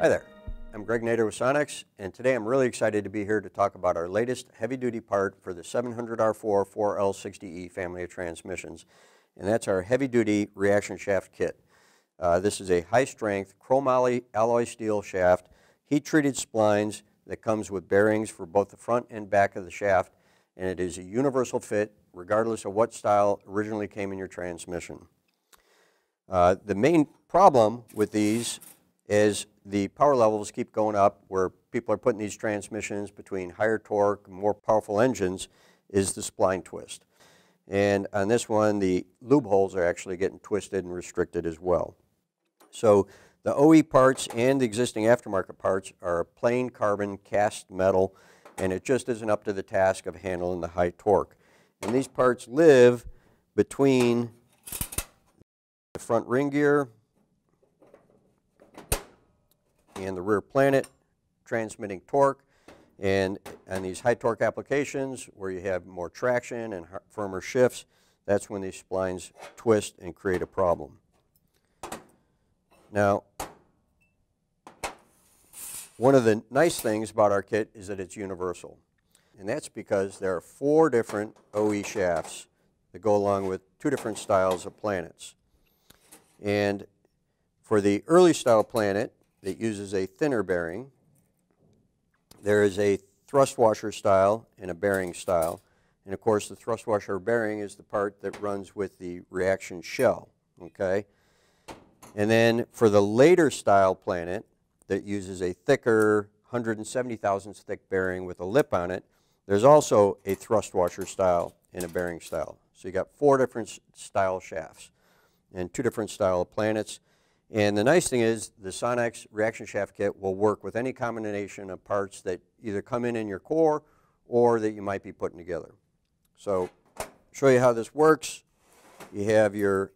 Hi there, I'm Greg Nader with Sonnax, and today I'm really excited to be here to talk about our latest heavy-duty part for the 700R4 4L60E family of transmissions, and that's our heavy-duty reaction shaft kit. This is a high-strength chromoly alloy steel shaft, heat-treated splines that comes with bearings for both the front and back of the shaft, and it is a universal fit regardless of what style originally came in your transmission. The main problem with these is the power levels keep going up where people are putting these transmissions between higher torque, more powerful engines, is the spline twist. And on this one, the lube holes are actually getting twisted and restricted as well. So the OE parts and the existing aftermarket parts are plain carbon cast metal, and it just isn't up to the task of handling the high torque. And these parts live between the front ring gear and the rear planet, transmitting torque, and on these high torque applications where you have more traction and firmer shifts, that's when these splines twist and create a problem. Now, one of the nice things about our kit is that it's universal, and that's because there are 4 different OE shafts that go along with 2 different styles of planets. And for the early style planet, that uses a thinner bearing, there is a thrust washer style and a bearing style. And of course, the thrust washer bearing is the part that runs with the reaction shell, okay? And then for the later style planet that uses a thicker 170 thousandths thick bearing with a lip on it, there's also a thrust washer style and a bearing style. So you got 4 different style shafts and 2 different style of planets. And the nice thing is the Sonnax reaction shaft kit will work with any combination of parts that either come in your core or that you might be putting together. So show you how this works. You have your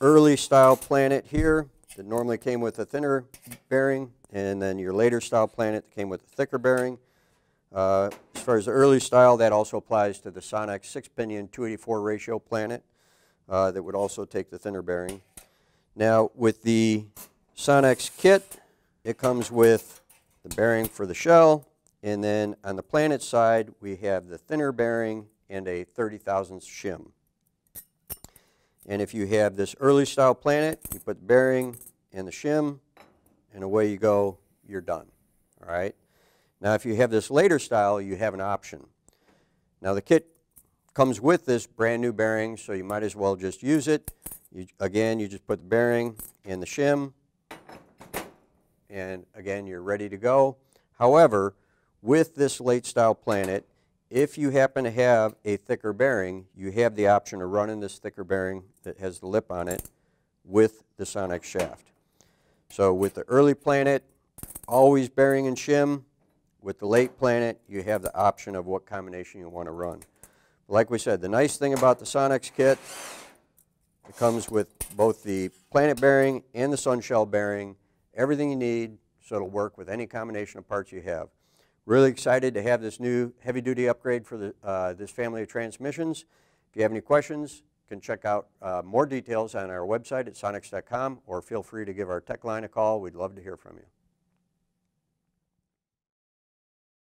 early style planet here that normally came with a thinner bearing, and then your later style planet that came with a thicker bearing. As far as the early style, that also applies to the Sonnax 6-pinion 284 ratio planet that would also take the thinner bearing. Now with the Sonnax kit, it comes with the bearing for the shell, and then on the planet side we have the thinner bearing and a 30 thousandths shim. And if you have this early style planet, you put the bearing and the shim and away you go, you're done. All right. Now if you have this later style, you have an option. Now the kit comes with this brand new bearing, so you might as well just use it. Again, you just put the bearing in the shim, and again, you're ready to go. However, with this late style planet, if you happen to have a thicker bearing, you have the option of running this thicker bearing that has the lip on it with the Sonnax shaft. So with the early planet, always bearing and shim. With the late planet, you have the option of what combination you want to run. Like we said, the nice thing about the Sonnax kit, it comes with both the planet bearing and the sunshell bearing, everything you need so it'll work with any combination of parts you have. Really excited to have this new heavy-duty upgrade for this family of transmissions. If you have any questions, you can check out more details on our website at sonnax.com, or feel free to give our tech line a call. We'd love to hear from you.